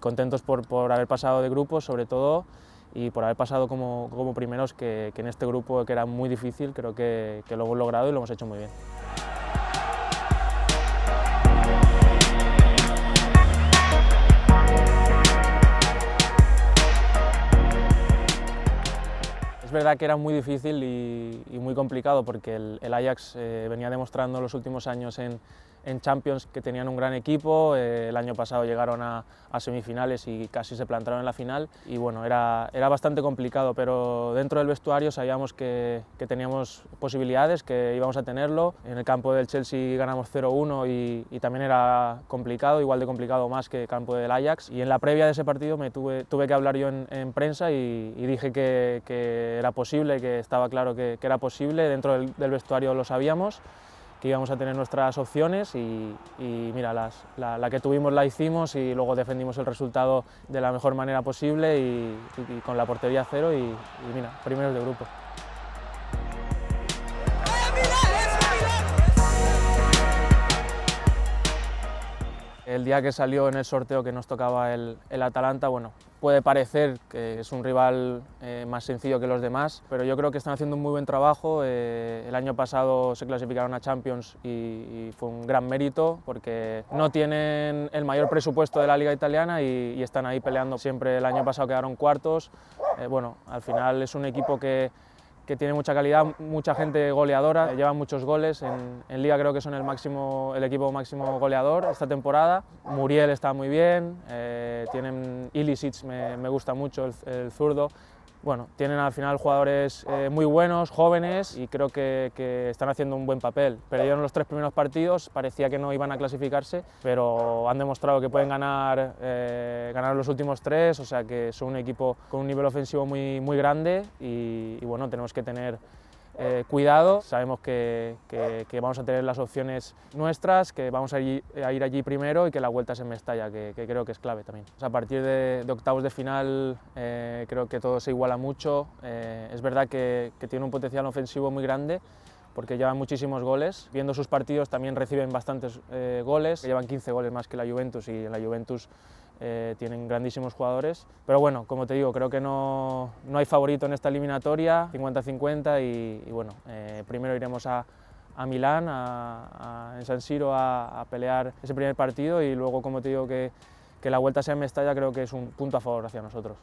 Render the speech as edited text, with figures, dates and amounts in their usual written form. contentos por haber pasado de grupo, sobre todo, y por haber pasado como primeros, que en este grupo que era muy difícil, creo que lo hemos logrado y lo hemos hecho muy bien. Es verdad que era muy difícil y muy complicado, porque el Ajax venía demostrando los últimos años en Champions que tenían un gran equipo. El año pasado llegaron a semifinales y casi se plantaron en la final, y bueno, era bastante complicado, pero dentro del vestuario sabíamos que teníamos posibilidades, que íbamos a tenerlo. En el campo del Chelsea ganamos 0-1 y también era complicado, igual de complicado más que el campo del Ajax, y en la previa de ese partido me tuve que hablar yo en prensa y dije que era posible, que estaba claro que era posible. Dentro del vestuario lo sabíamos, que íbamos a tener nuestras opciones y mira, la que tuvimos la hicimos, y luego defendimos el resultado de la mejor manera posible y con la portería cero y mira, primeros de grupo. El día que salió en el sorteo que nos tocaba el Atalanta, bueno, puede parecer que es un rival más sencillo que los demás, pero yo creo que están haciendo un muy buen trabajo. El año pasado se clasificaron a Champions y fue un gran mérito, porque no tienen el mayor presupuesto de la liga italiana y están ahí peleando siempre. El año pasado quedaron cuartos. Bueno, al final es un equipo que tiene mucha calidad, mucha gente goleadora, llevan muchos goles. En Liga creo que son el equipo máximo goleador esta temporada. Muriel está muy bien, tienen Ilicic, me gusta mucho el zurdo. Bueno, tienen al final jugadores muy buenos, jóvenes, y creo que están haciendo un buen papel. Perdieron los tres primeros partidos, parecía que no iban a clasificarse, pero han demostrado que pueden ganar los últimos tres, o sea que son un equipo con un nivel ofensivo muy, muy grande y bueno, tenemos que tener cuidado. Sabemos que vamos a tener las opciones nuestras, que vamos a ir allí primero y que la vuelta es en Mestalla, que creo que es clave también. O sea, a partir de octavos de final creo que todo se iguala mucho. Es verdad que tiene un potencial ofensivo muy grande, porque llevan muchísimos goles. Viendo sus partidos también reciben bastantes goles, llevan 15 goles más que la Juventus, y en la Juventus tienen grandísimos jugadores. Pero bueno, como te digo, creo que no hay favorito en esta eliminatoria, 50-50, y bueno, primero iremos a Milán, en San Siro, a pelear ese primer partido, y luego, como te digo, que la vuelta sea en Mestalla creo que es un punto a favor hacia nosotros.